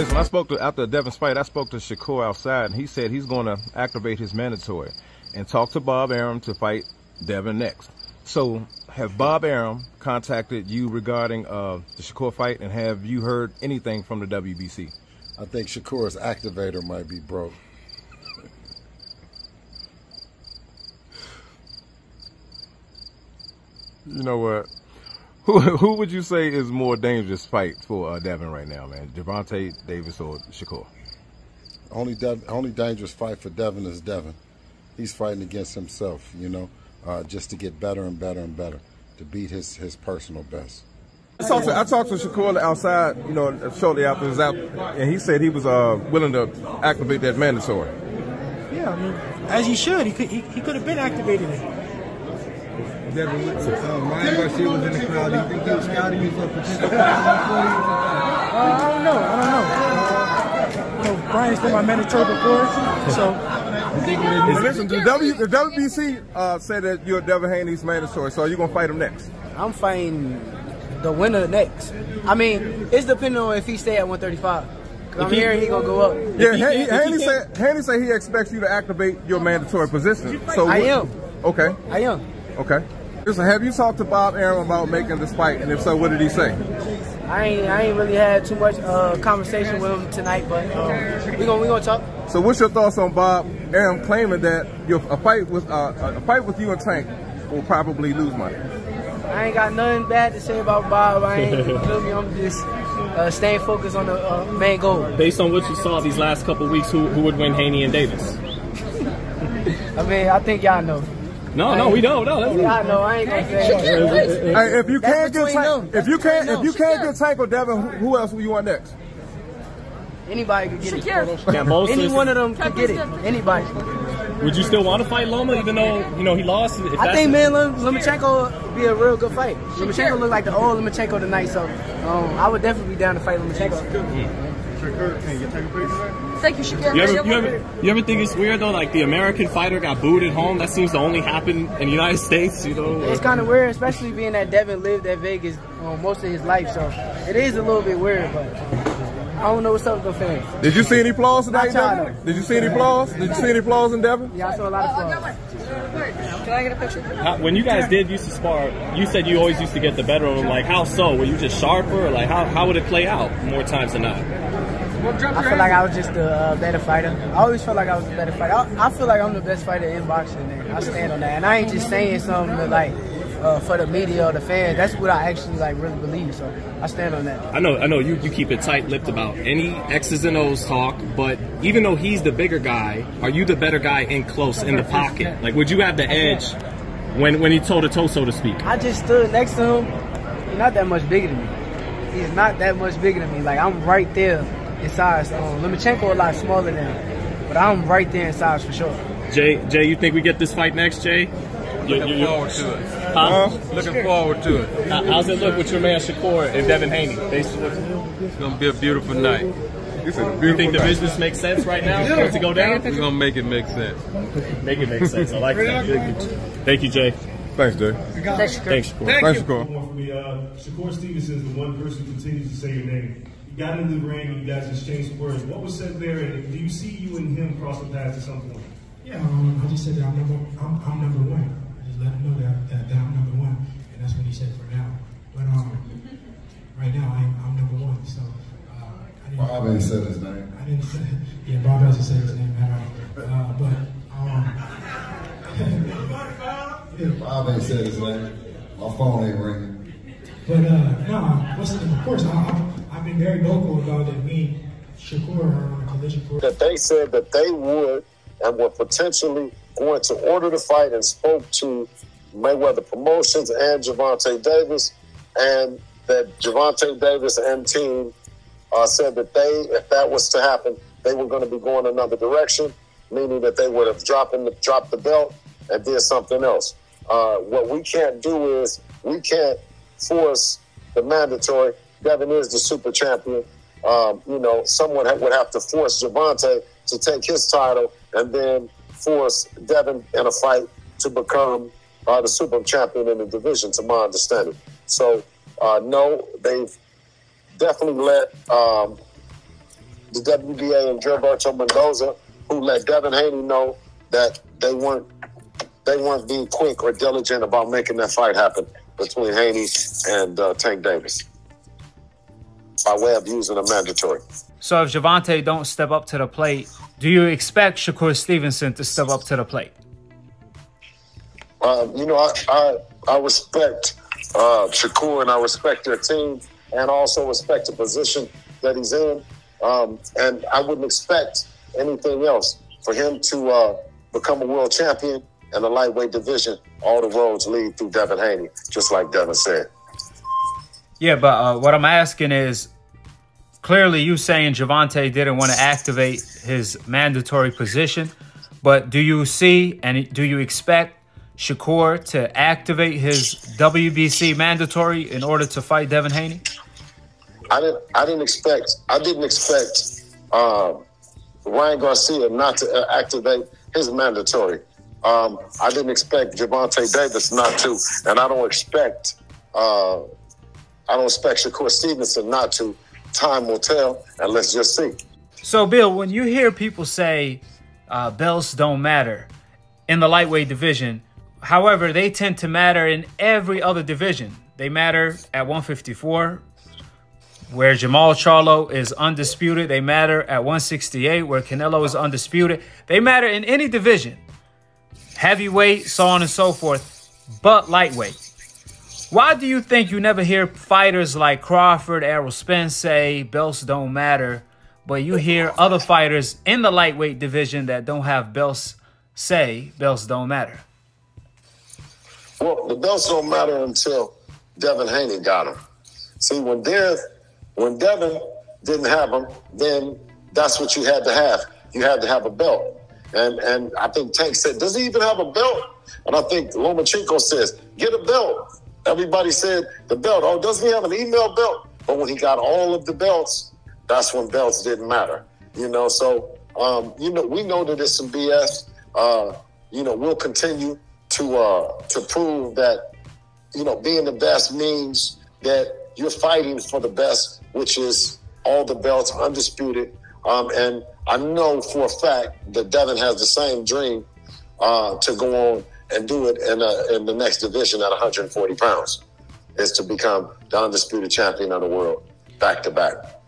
Listen, I spoke to, after Devin's fight, I spoke to Shakur outside, and he said he's going to activate his mandatory and talk to Bob Arum to fight Devin next. So have Bob Arum contacted you regarding the Shakur fight, and have you heard anything from the WBC? I think Shakur's activator might be broke. You know what? Who would you say is more dangerous fight for Devin right now, man? Gervonta Davis or Shakur? Only dangerous fight for Devin is Devin. He's fighting against himself, you know, just to get better and better and better, to beat his personal best. I talked to Shakur outside, you know, shortly after his out, and he said he was willing to activate that mandatory. Yeah, I mean, as he should. He could have been activating it. Devin, Ryan Garcia was in the crowd. Do you think he was scouting you for a potential? I don't know. You know, Ryan's been my mentor before, so. Listen, the WBC said that you're Devin Haney's mandatory, so are you going to fight him next? I'm fighting the winner next. I mean, it's depending on if he stay at 135. Because I'm hearing he going to go up. Yeah, Haney said he expects you to activate your mandatory position. So I am. Okay. I am. Okay. Listen, have you talked to Bob Arum about making this fight? And if so, what did he say? I ain't really had too much conversation with him tonight, but we gonna talk. So, what's your thoughts on Bob Arum claiming that a fight with you and Tank will probably lose money? I ain't got nothing bad to say about Bob. I'm just staying focused on the main goal. Based on what you saw these last couple of weeks, who would win, Haney and Davis? I mean, I think y'all know. No, we don't. I ain't gonna say. If you can't get Tank, if you can't get Tank or Devin, who else will you want next? Anybody could get it. Any one of them could get it. Anybody. Would you still want to fight Loma, even though you know he lost? I think, man, Lomachenko would be a real good fight. Lomachenko looked like the old Lomachenko tonight, so I would definitely be down to fight Lomachenko. Thank you, Shakur. You ever think it's weird though, like the American fighter got booed at home? That seems to only happen in the United States, you know? It's kind of weird, especially being that Devin lived at Vegas most of his life, so it is a little bit weird, but I don't know what's up with the fans. Did you see any flaws tonight, Devin? Did you see any flaws? Did you see any flaws in Devin? Yeah, I saw a lot of flaws. Can I get a picture? When you guys used to spar, you said you always used to get the better of him. Like, how so? Were you just sharper? Or like, how would it play out more times than not? I feel like I was just a better fighter. I always felt like I was a better fighter. I feel like I'm the best fighter in boxing, and I stand on that. And I ain't just saying something to, like, for the media or the fans. That's what I actually, like, really believe, so I stand on that. I know you keep it tight-lipped about any X's and O's talk, but even though he's the bigger guy, are you the better guy in close, in the pocket? Like, would you have the edge when he toe-to-toe, so to speak? I just stood next to him. He's not that much bigger than me. He's not that much bigger than me. Like, I'm right there. In size, Lomachenko a lot smaller than him, but I'm right there in size for sure. Jay, you think we get this fight next, Jay? Looking forward to it. Looking forward to it. How's it look with your man Shakur and Devin Haney? It's gonna be a beautiful night. You think the business makes sense right now for it to go down? We're gonna make it make sense. Make it make sense. I like that. Thank you, Jay. Thanks, Jay. Thanks, Shakur. Thanks, Shakur. Shakur Stevenson is the one person who continues to say your name. You got into the ring and you guys exchanged words. What was said there, and do you see you and him crossing paths at some point? Yeah, I just said that I'm number one. I just let him know that I'm number one, and that's what he said for now. But right now I'm number one, so I didn't. Bob ain't said his name. I didn't say. Yeah, Bob hasn't said his name at all. Yeah, Bob ain't said his name. My phone ain't ringing. But no, listen, of course I've been very vocal about it. Me, Shakur, are on a collision course. That they said that they would and were potentially going to order the fight, and spoke to Mayweather Promotions and Gervonta Davis, and that Gervonta Davis and team said that they, if that was to happen, they were going to be going another direction, meaning that they would have dropped the belt and did something else. What we can't do is we can't force the mandatory. Devin is the super champion. You know, someone would have to force Gervonta to take his title, and then force Devin in a fight to become the super champion in the division, to my understanding. So, no, they've definitely let the WBA and Gervonta Mendoza, who let Devin Haney know that they weren't being quick or diligent about making that fight happen between Haney and Tank Davis by way of using a mandatory. So if Gervonta don't step up to the plate, do you expect Shakur Stevenson to step up to the plate? I respect Shakur, and I respect their team, and also respect the position that he's in. And I wouldn't expect anything else for him to become a world champion in the lightweight division. All the roads lead through Devin Haney, just like Devin said. Yeah, but what I'm asking is, clearly you saying Gervonta didn't want to activate his mandatory position, but do you see and do you expect Shakur to activate his WBC mandatory in order to fight Devin Haney? I didn't expect Ryan Garcia not to activate his mandatory. I didn't expect Gervonta Davis not to, and I don't expect Shakur Stevenson not to. Time will tell, and let's just see. So, Bill, when you hear people say belts don't matter in the lightweight division, however, they tend to matter in every other division. They matter at 154, where Jamal Charlo is undisputed. They matter at 168, where Canelo is undisputed. They matter in any division, heavyweight, so on and so forth, but lightweight. Why do you think you never hear fighters like Crawford, Errol Spence say belts don't matter, but you hear other fighters in the lightweight division that don't have belts say belts don't matter? Well, the belts don't matter until Devin Haney got them. See, when Devin didn't have them, then that's what you had to have. You had to have a belt. And I think Tank said, does he even have a belt? And I think Lomachenko says, get a belt. Everybody said the belt. Oh, doesn't he have an email belt? But when he got all of the belts, that's when belts didn't matter. So, we know that it's some BS. We'll continue to prove that, being the best means that you're fighting for the best, which is all the belts, undisputed. And I know for a fact that Devin has the same dream to go on and do it in the next division at 140 pounds, is to become the undisputed champion of the world back to back.